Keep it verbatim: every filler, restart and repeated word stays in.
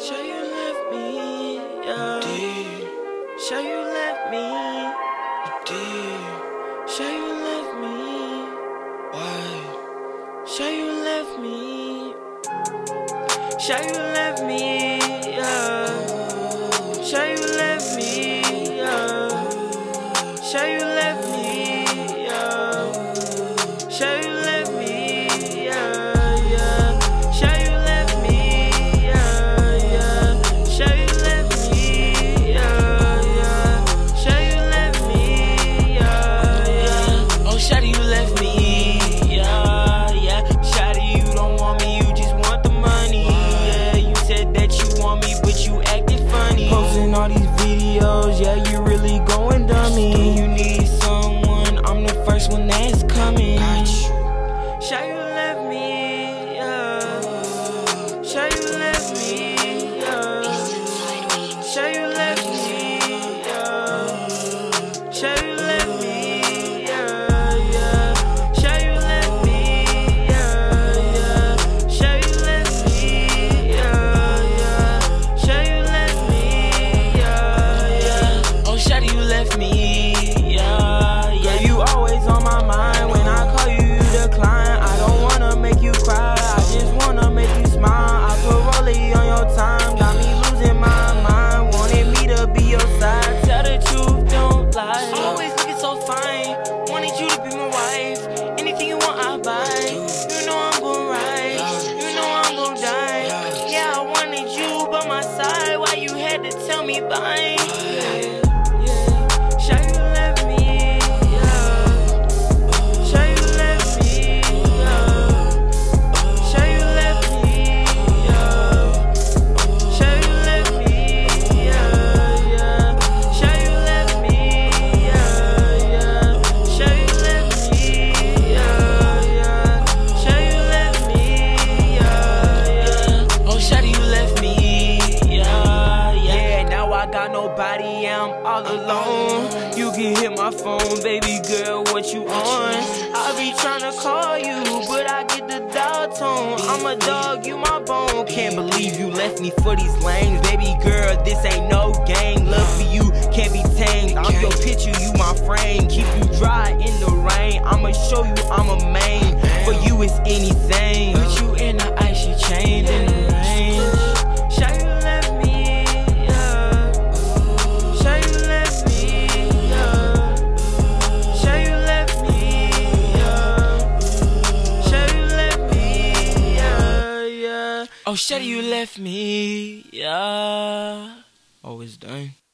Sure you left me, yeah. Dear, sure you left me, dear. Sure you left me, why? Sure you left me, sure you left me, yeah. Sure you left me, yeah. Sure you left me, yeah. Sure you left me, yeah, yeah. Sure you left me, yeah, yeah. Sure you left me, yeah, yeah. Sure you left me, yeah, yeah. Oh, shawty, you left me, yeah, yeah. Shawty, you don't want me, you just want the money, yeah. You said that you want me, but you acted funny. Posting all these videos, yeah, you really going dummy. Do you need someone? I'm the first one that's coming. Sure you left me, yeah. Sure you left me, yeah. Sure you left me, yeah. Sure you left me, yeah, yeah. Sure you left me, yeah, yeah. Sure you left me, yeah, yeah. Sure you left me, yeah, yeah. Oh, sure you left me, yeah, yeah. You always on my mind when I call you. I don't wanna make you cry, I just wanna make you smile. I put Rollie on your time, got me losing my mind. Wanted me to be your side, tell the truth, don't lie. Always looking so fine, wanted you to be my wife. Anything you want, I buy. You know I'm gon' rise, you know I'm gon' die. Yeah, I wanted you by my side, why you had to tell me bye? Nobody, I'm all alone. You can hit my phone, baby girl, what you on? I be tryna call you, but I get the dial tone. I'm a dog, you my bone. Can't believe you left me for these lanes. Baby girl, this ain't no game. Love for you can't be tamed. I'm your picture, you my frame. Keep you dry in the rain. I'ma show you I'm a man. For you it's anything. Put you in the icy chain in the rain. Oh, shawty, you left me, yeah. Always done.